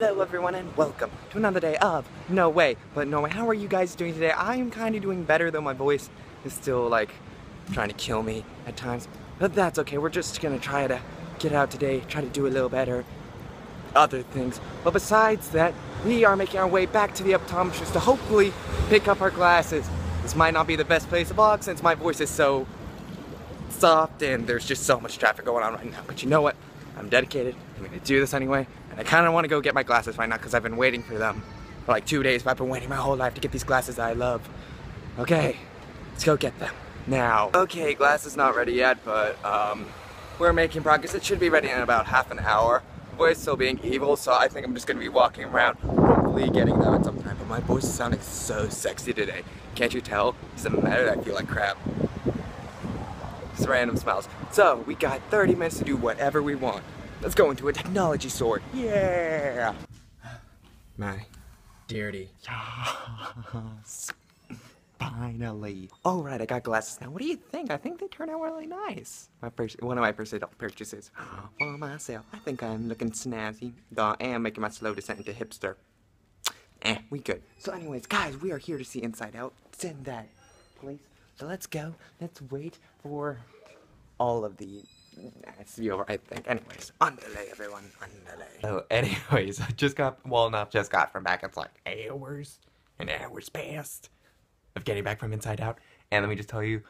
Hello everyone and welcome to another day of No Way But No Way. How are you guys doing today? I am kind of doing better though my voice is still like trying to kill me at times. But that's okay, we're just gonna try to get out today, try to do a little better, other things. But besides that, we are making our way back to the optometrist to hopefully pick up our glasses. This might not be the best place to vlog since my voice is so soft and there's just so much traffic going on right now. But you know what? I'm dedicated, I'm gonna do this anyway. And I kind of want to go get my glasses right now because I've been waiting for them for like 2 days, but I've been waiting my whole life to get these glasses that I love. Okay, let's go get them now. Okay, glasses not ready yet, but we're making progress. It should be ready in about half an hour. My voice is still being evil, so I think I'm just going to be walking around, hopefully getting them at some time. But my voice is sounding so sexy today. Can't you tell? Doesn't matter that I feel like crap. Just random smiles. So, we got 30 minutes to do whatever we want. Let's go into a technology store. Yeah! My dirty. Yes. Finally. Alright, I got glasses now. What do you think? I think they turned out really nice. One of my purchases for myself. I think I'm looking snazzy. I am making my slow descent into hipster. We good. So anyways, guys, we are here to see Inside Out. It's in that place. So let's go. Let's wait for all of the... It's to be over, I think. Anyways, underlay everyone, underlay. So anyways, I just got, well not just got from back, it's like hours and hours past of getting back from Inside Out. And let me just tell you,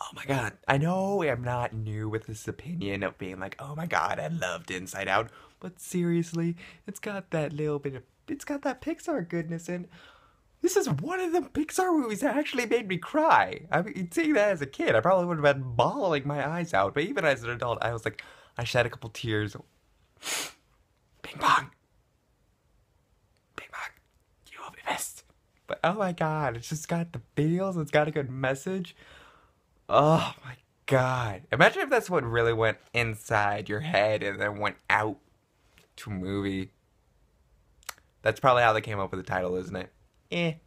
oh my god, I know I'm not new with this opinion of being like, oh my god, I loved Inside Out. But seriously, it's got that little bit of, it's got that Pixar goodness in. This is one of the Pixar movies that actually made me cry. I mean, seeing that as a kid, I probably would have been bawling my eyes out. But even as an adult, I was like, I shed a couple tears. Ping pong. Ping pong. You will be missed. But oh my god, it's just got the feels. It's got a good message. Oh my god. Imagine if that's what really went inside your head and then went out to a movie. That's probably how they came up with the title, isn't it?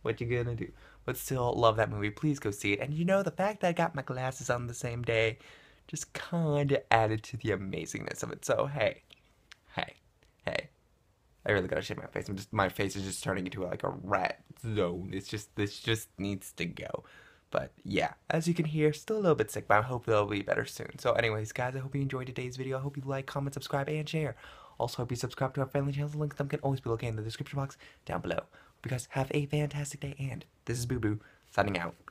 What you gonna do? But still, love that movie. Please go see it. And you know, the fact that I got my glasses on the same day just kinda added to the amazingness of it. So hey. I really gotta shake my face. My face is just turning into like a rat zone. This just needs to go. But yeah, as you can hear, still a little bit sick, but I hope they'll be better soon. So anyways, guys, I hope you enjoyed today's video. I hope you like, comment, subscribe, and share. Also, if you subscribe to our family channels, the link to them can always be located in the description box down below. Because have a fantastic day, and this is Boo Boo, signing out.